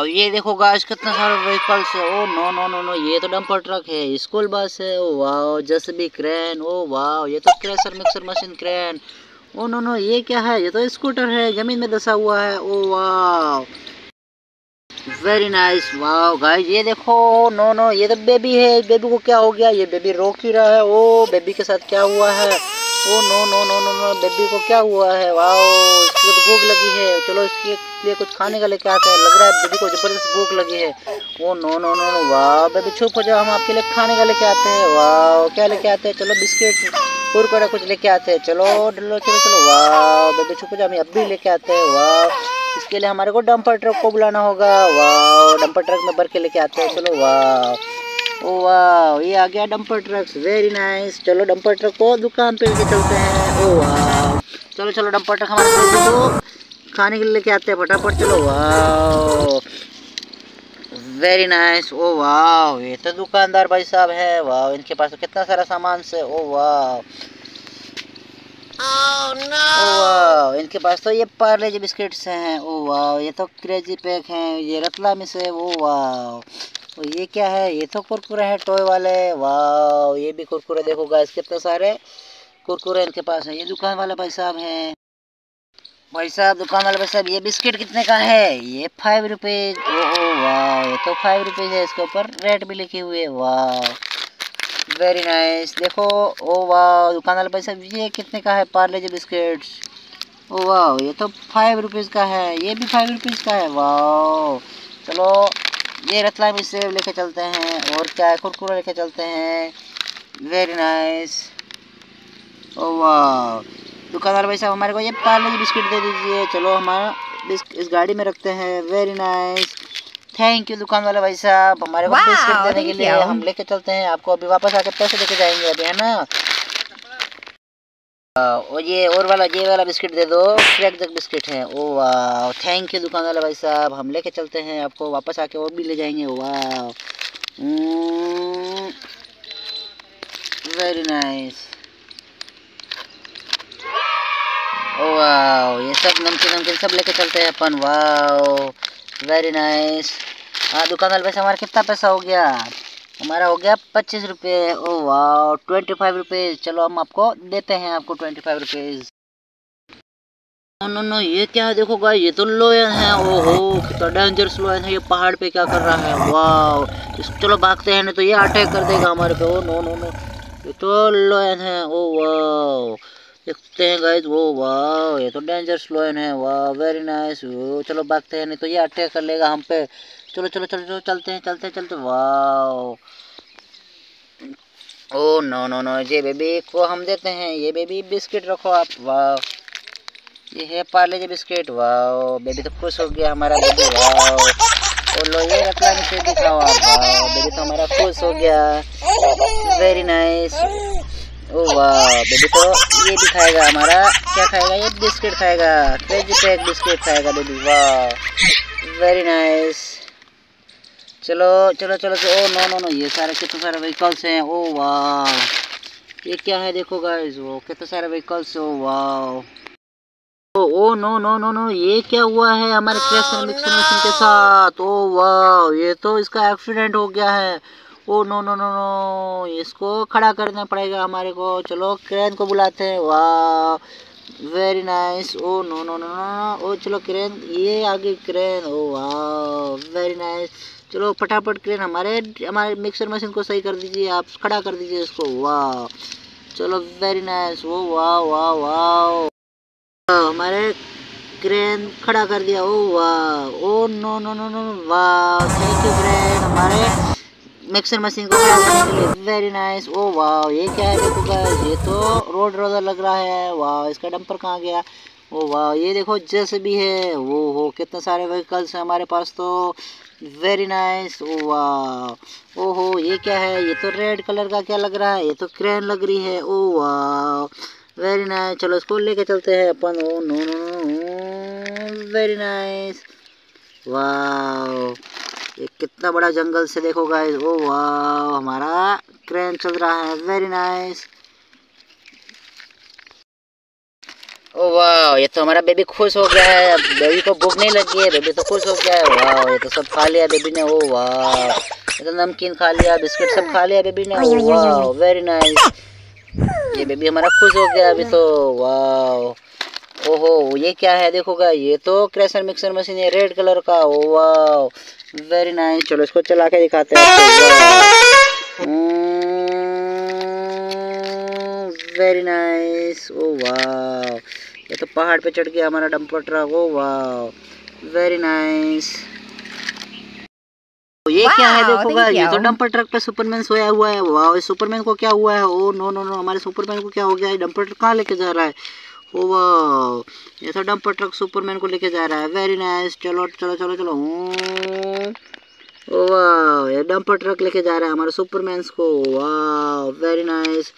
वाह ये देखो गाइस कितना सारा व्हीकल्स है। Oh no no no no ये तो डंपर ट्रक है, स्कूल बस है, ओ वाह जेसीबी क्रेन, ओ वाह ये तो crusher mixer machine crane. Oh no no ये क्या है, ये तो स्कूटर है जमीन में धंसा हुआ है। ओ वाह वेरी नाइस। वाह गाइस ये देखो नो नो ये तो बेबी है, बेबी को क्या हो गया, ये बेबी रो ही रहा है। ओ बेबी के साथ क्या हुआ है, oh no no no no no baby को क्या हुआ है। वाह इसकी तो भूख लगी है, चलो इसके लिए कुछ खाने का लेके आते हैं। लग रहा है बेबी को जबरदस्त भूख लगी है। Oh no no no no वाह बेबी चुप हो जाओ, हम आपके लिए खाने का लेके आते हैं। वाह क्या लेके आते हैं, चलो बिस्किट कुरकुरा कुछ लेके आते हैं। चलो चलो चलो चलो वाह बेबी छुप जा, हम अब भी लेके आते हैं। वाह इसके लिए हमारे को डंपर ट्रक को बुलाना होगा। वाह डंपर ट्रक में भर के लेके आते हैं। चलो वाह ओ वाह ये आ गया डंपर ट्रक, वेरी नाइस। चलो डंपर ट्रक को दुकान पे लेके चलते हैं। ओ वाह चलो चलो डंपर ट्रक हमारे को खाने के लिए लेके आते हैं फटाफट। चलो वाह वेरी नाइस। ओ वाह ये तो दुकानदार भाई साहब है, वाह इनके पास तो कितना सारा सामान से। ओ वाह नो इनके पास तो ये पार्ले जी बिस्किट्स हैं। ओ वाह ये तो क्रेजी पैक हैं, ये रतला में से। ओ वाह ये क्या है, ये तो कुरकुरे हैं टॉय वाले। वाह ये भी कुरकुरे, देखो गाइस कितने सारे कुरकुरे इनके पास हैं। ये दुकान वाले भाई साहब हैं, भाई साहब दुकान वाले भाई साहब ये बिस्किट कितने का है, ये 5 रुपीज़। ओ वाह ये तो 5 रुपीज़ है, इसके ऊपर रेट भी लिखे हुए। वाह वेरी नाइस। देखो ओ वाह दुकान वाले भाई साहब ये कितने का है, पार्ले जी बिस्किट्स। ओ वाह ये तो 5 रुपीज़ का है, ये भी 5 रुपीज़ का है। वाह चलो ये रतला में सेब लेके चलते हैं, और क्या है कुरकुरा लेके चलते हैं। Very nice. ओ वाह दुकानदार भाई साहब हमारे को ये पार्ले जी बिस्किट दे दीजिए, चलो हमारा इस गाड़ी में रखते हैं। वेरी नाइस, थैंक यू दुकान वाला भाई साहब हमारे को बिस्किट देने के लिए। हम लेके चलते हैं, आपको अभी वापस आके पैसे देके जाएंगे अभी, है ना। और ये और वाला ये वाला बिस्किट दे दो, क्रैक जग बिस्किट है। ओ वाह थैंक यू दुकान वाला भाई साहब, हम लेके चलते हैं, आपको वापस आके वो भी ले जाएंगे। वाह वेरी नाइस। वाह ये सब नमकीन नमकीन सब लेके चलते हैं अपन। वाह वेरी नाइस। हाँ दुकान वाले पैसे हमारा कितना पैसा हो गया, हमारा हो गया 25 रुपये। ओ वाह 25 रुपीज़, चलो हम आपको देते हैं, आपको 25 रुपीज़। नो नो ये क्या है, देखो गाइस ये तो लोयन है। ओहो कितना डेंजरस लोयन है, ये पहाड़ पे क्या कर रहा है। वाह चलो भागते हैं, नहीं तो ये अटैक कर देगा हमारे पे। ओ नो नो नो ये तो लोयन है। ओ वाह देखते हैं गाइस, वो वाह ये तो डेंजरस लोयन है। वाह वेरी नाइस। वो चलो भागते हैं, नहीं तो ये अटैक कर लेगा हम पे। चलो चलो चलो चलो चलते हैं चलते चलते। वाह ओ नो नो नो ये बेबी को हम देते हैं, ये बेबी बिस्किट रखो आप। वाह ये है पार्ले जी बिस्किट। वाह बेबी तो खुश हो गया हमारा बेबी। वाह और लो ये रखना नीचे दिखाओ आप। वाह बेबी तो हमारा खुश हो गया, वेरी नाइस। ओ वाह बेबी तो ये भी खाएगा हमारा, क्या खाएगा ये बिस्किट खाएगा, क्रेजी पैक बिस्किट खाएगा बेबी। वाह वेरी नाइस। चलो चलो चलो चलो ओ नो नो नो ये सारे कितने सारे व्हीकल्स हैं। ओ वाह ये क्या है, देखो गाइस वो कितने सारे व्हीकल्स। ओ वाह oh no no no no ये क्या हुआ है हमारे क्रेशर मिक्सर मशीन के साथ। ओ वाह ये तो इसका एक्सीडेंट हो गया है। Oh no no no no इसको खड़ा करना पड़ेगा हमारे को, चलो क्रेन को बुलाते हैं। वाह very nice. Oh no no no no oh चलो क्रेन, ये आगे क्रेन। ओ वाह वेरी नाइस। चलो फटाफट क्रेन हमारे मिक्सर मशीन को सही कर दीजिए आप, खड़ा कर दीजिए इसको। वाह चलो वेरी नाइस। ओ वाह वाह वाह हमारे क्रेन खड़ा कर दिया। ओ वाह oh no no no no वाह थैंक यू क्रेन हमारे मिक्सर मशीन को खड़ा करने के लिए, वेरी नाइस। ओ वाह ये क्या है, देखो गाइस ये तो रोड रोलर लग रहा है। वाह इसका डंपर कहाँ गया। ओ वाह ये देखो जेसीबी है। वो हो कितने सारे व्हीकल्स हैं हमारे पास तो, वेरी नाइस। ओ वाह ओ हो ये क्या है, ये तो रेड कलर का क्या लग रहा है, ये तो क्रेन लग रही है। ओ वाह वेरी नाइस। चलो इसको लेके चलते हैं अपन। Oh no no very nice. वाह ये कितना बड़ा जंगल से, देखो गाइस। ओ वाह हमारा क्रेन चल रहा है, वेरी नाइस। ओ वाह, ये तो हमारा बेबी खुश हो गया है। बेबी को भूख नहीं लगी है, बेबी तो खुश हो गया है। वाह, ये तो सब खा लिया बेबी ने। ओ वाह, ये तो नमकीन खा लिया, बिस्किट सब खा लिया बेबी ने। वाह, वेरी नाइस, ये बेबी हमारा खुश हो गया अभी तो। वाह, ओहो, ये क्या है देखोगा, ये तो क्रेशर मिक्सर मशीन है रेड कलर का। ओ वाह, वेरी नाइस। चलो इसको चला के दिखाते हैं। Very nice. ओ वाह, ये तो पहाड़ पे चढ़ गया हमारा डंपर ट्रक। ओ वाह, वेरी नाइस। ये क्या है देखोगा, ये तो डंपर ट्रक पे सुपरमैन सोया हुआ है। वाह, सुपरमैन को क्या हुआ है? ओ नो नो नो, हमारे सुपरमैन को क्या हो गया है? डंपर ट्रक कहाँ लेके जा रहा है? ओ वाह, ये तो डंपर ट्रक सुपरमैन को लेके जा रहा है। Very nice. चलो चलो चलो चलो। ओ वाह, ये डंपर ट्रक लेके जा रहा है हमारे सुपरमैन को। वाह, वेरी नाइस।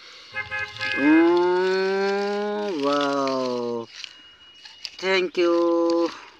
वाह, थैंक यू।